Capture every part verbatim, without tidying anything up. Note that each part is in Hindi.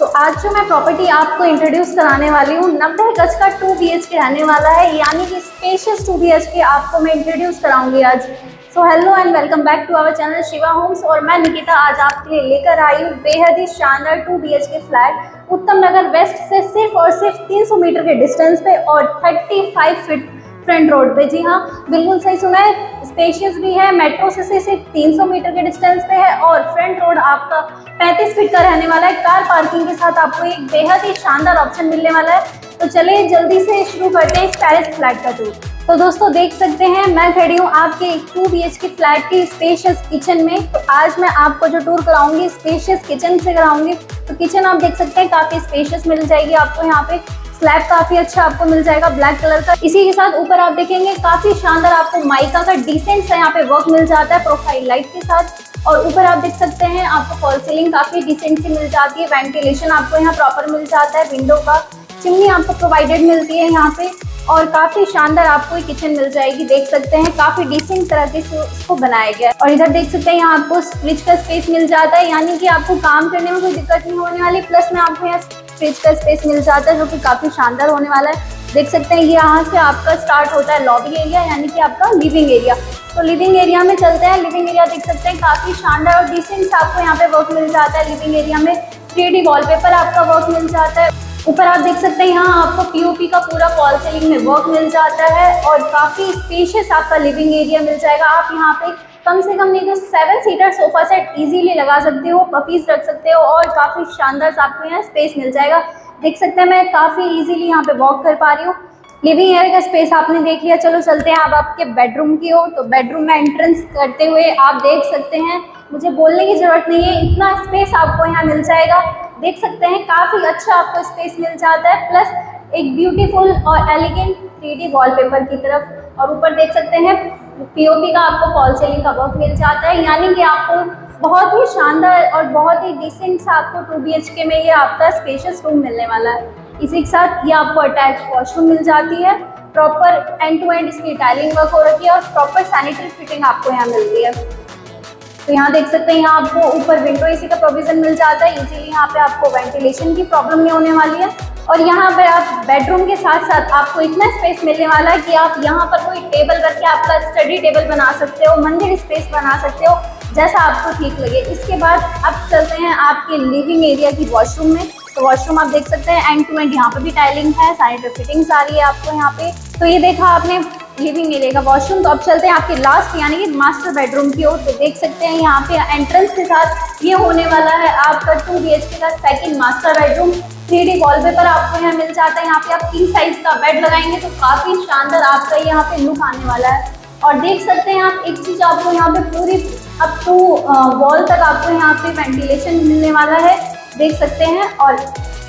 तो आज जो मैं प्रॉपर्टी आपको इंट्रोड्यूस कराने वाली हूँ नब्बे गज का टू बी एच के रहने वाला है, यानी कि स्पेशियस टू बी एच के आपको मैं इंट्रोड्यूस कराऊंगी आज। So hello and welcome back to our channel Shiva homes और मैं निकिता आज आपके लिए लेकर आई हूँ बेहद ही शानदार two B H K flat Uttam Nagar waste से सिर्फ और सिर्फ तीन सौ मीटर के डिस्टेंस पे और thirty five feet front road पे। जी हाँ, बिल्कुल सही सुना है, स्पेशियस भी है, मेट्रो से सिर्फ तीन सौ मीटर के डिस्टेंस पे है और फ्रंट रोड आपका पैंतीस फीट का रहने वाला है। कार पार्किंग के साथ आपको एक बेहद ही शानदार ऑप्शन मिलने वाला है। तो चलिए जल्दी से शुरू करते हैं इस टेरेस फ्लैट का टूर। तो दोस्तों देख सकते हैं मैं खड़ी हूँ आपके two B H K flat की स्पेशियस किचन में। तो आज मैं आपको जो टूर कराऊंगी स्पेशियस किचन से कराऊंगी। तो किचन आप देख सकते हैं काफ़ी स्पेशियस मिल जाएगी आपको, यहाँ पे स्लैब काफी अच्छा आपको मिल जाएगा ब्लैक कलर का। इसी के साथ ऊपर आप देखेंगे काफी शानदार आपको माइका का डिसेंट सा यहाँ पे वर्क मिल जाता है प्रोफाइल लाइट के साथ। और ऊपर आप देख सकते हैं आपको फॉल सीलिंग काफी डिसेंट सी मिल जाती है, वेंटिलेशन आपको यहाँ प्रॉपर मिल जाता है, विंडो का चिमनी आपको प्रोवाइडेड मिलती है यहाँ पे और काफी शानदार आपको ये किचन मिल जाएगी। देख सकते हैं काफी डिसेंट तरह के इसको बनाया गया है। और इधर देख सकते हैं यहाँ आपको फ्रिज का स्पेस मिल जाता है, यानी कि आपको काम करने में कोई दिक्कत नहीं होने वाली। प्लस में आपको यहाँ फ्रिज का स्पेस मिल जाता है जो कि काफी शानदार होने वाला है। देख सकते हैं ये यहाँ से आपका स्टार्ट होता है लॉबी एरिया, यानी कि आपका लिविंग एरिया। तो लिविंग एरिया में चलते हैं। लिविंग एरिया देख सकते हैं काफी शानदार और डिसेंट आपको यहाँ पे वर्क मिल जाता है। लिविंग एरिया में थ्री डी वॉलपेपर आपका वर्क मिल जाता है। ऊपर आप देख सकते हैं यहाँ आपको पीओपी का पूरा फॉल सीलिंग में वर्क मिल जाता है और काफ़ी स्पेशियस आपका लिविंग एरिया मिल जाएगा। आप यहाँ पे कम से कम नहीं तो seven seater sofa set easily लगा सकते हो, पपीज रख सकते हो और काफ़ी शानदार आपको यहाँ स्पेस मिल जाएगा। देख सकते हैं मैं काफ़ी इजीली यहाँ पे वॉक कर पा रही हूँ। लिविंग एरिया का स्पेस आपने देख लिया, चलो चलते हैं अब आप आपके बेडरूम की ओर। तो बेडरूम में एंट्रेंस करते हुए आप देख सकते हैं, मुझे बोलने की ज़रूरत नहीं है, इतना स्पेस आपको यहाँ मिल जाएगा। देख सकते हैं काफ़ी अच्छा आपको स्पेस मिल जाता है। प्लस एक ब्यूटीफुल और एलिगेंट थ्री डी वॉलपेपर की तरफ और ऊपर देख सकते हैं पीओपी का आपको फॉल सीलिंग का वर्क मिल जाता है, यानी कि आपको बहुत ही शानदार और बहुत ही डिसेंट सा आपको टू बी एच के में ये आपका स्पेशियस रूम मिलने वाला है। इसी के साथ ये आपको अटैच वॉशरूम मिल जाती है, प्रॉपर एंड टू एंड इसकी टाइलिंग वर्क हो रखी है और प्रॉपर सैनिटरी फिटिंग आपको यहाँ मिलती है। तो यहाँ देख सकते हैं यहाँ आपको ऊपर विंडो एसी का प्रोविज़न मिल जाता है, इसीलिए यहाँ पे आपको वेंटिलेशन की प्रॉब्लम नहीं होने वाली है। और यहाँ पे आप बेडरूम के साथ साथ आपको इतना स्पेस मिलने वाला है कि आप यहाँ पर कोई टेबल रख के आपका स्टडी टेबल बना सकते हो, मंदिर स्पेस बना सकते हो, जैसा आपको ठीक लगे। इसके बाद आप चलते हैं आपके लिविंग एरिया की वॉशरूम में। तो वॉशरूम आप देख सकते हैं एंड टू एंड यहाँ पर भी टाइलिंग है, सैनिटरी फिटिंग्स आ रही है आपको यहाँ पे। तो ये देखा आपने लिविंग मिलेगा वॉशरूम। तो अब चलते हैं आपके लास्ट यानी कि मास्टर बेडरूम की ओर। तो देख सकते हैं यहाँ पे एंट्रेंस के साथ ये होने वाला है आपका टू बी एच के का second master bedroom. Three D wallpaper आपको यहाँ मिल जाता है, यहाँ पे आप किंग साइज का बेड लगाएंगे तो काफ़ी शानदार आपका यहाँ पे लुक आने वाला है। और देख सकते हैं आप एक चीज़ आपको यहाँ पे पूरी अप टू वॉल तक आपको यहाँ पे वेंटिलेशन मिलने वाला है, देख सकते हैं। और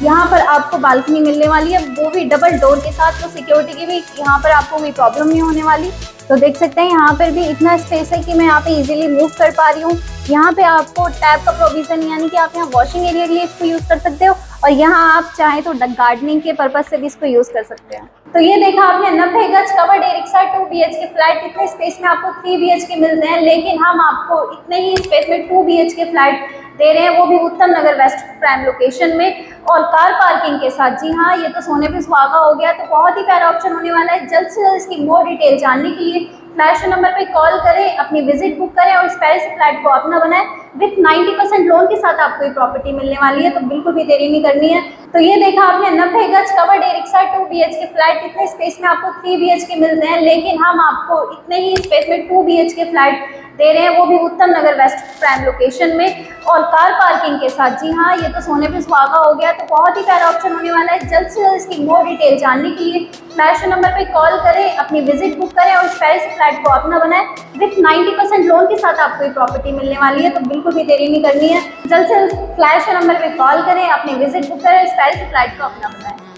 यहाँ पर आपको बालकनी मिलने वाली है, वो भी डबल डोर के साथ, तो सिक्योरिटी की भी यहाँ पर आपको कोई प्रॉब्लम नहीं होने वाली। तो देख सकते हैं यहाँ पर भी इतना स्पेस है कि मैं यहाँ पे इजीली मूव कर पा रही हूँ। यहाँ पे आपको टैप का प्रोविज़न, यानी कि आप यहाँ वॉशिंग एरिया के लिए इसको यूज़ कर सकते हो और यहाँ आप चाहें तो गार्डनिंग के पर्पज़ से भी इसको यूज़ कर सकते हैं। तो ये देखा आपने नब्बे गज कवर्ड ए रिक्शा two B H K flat. इतने स्पेस में आपको थ्री बी एच के मिलते हैं, लेकिन हम आपको इतने ही स्पेस में two B H K flat दे रहे हैं, वो भी उत्तम नगर वेस्ट प्राइम लोकेशन में और कार पार्किंग के साथ। जी हाँ, ये तो सोने पे सुहागा हो गया। तो बहुत ही प्यारा ऑप्शन होने वाला है। जल्द से जल्द इसकी मोर डिटेल जानने के लिए फ्लैश नंबर पे कॉल करें, अपनी विजिट बुक करें और इस पैरिस फ्लैट को अपना बनाएं। विथ नब्बे परसेंट लोन के साथ आपको ये प्रॉपर्टी मिलने वाली है, तो बिल्कुल भी देरी नहीं करनी है। तो ये देखा आपने नब्बे गज कवर्ड ए रिक्शा two B H K flat. इतने स्पेस में आपको थ्री बी एच के मिलते हैं, लेकिन हम आपको इतने ही स्पेस में two B H K flat दे रहे हैं, वो भी उत्तम नगर वेस्ट प्राइम लोकेशन में और कार पार्किंग के साथ। जी हाँ, ये तो सोने पे सुहागा हो गया। तो बहुत ही प्यारा ऑप्शन होने वाला है। जल्द से जल्द इसकी मोर डिटेल जानने के लिए फ्लैश नंबर पे कॉल करें, अपनी विजिट बुक करें और इस पैरिस फ्लैट को अपना बनाएं। विथ नब्बे परसेंट लोन के साथ आपको ये प्रॉपर्टी मिलने वाली है, तो बिल्कुल भी देरी नहीं करनी है। जल्द से जल्द फ्लैश नंबर पर कॉल करें, अपनी विजिट बुक करें, इस पैरिस फ्लैट को अपना बनाएं।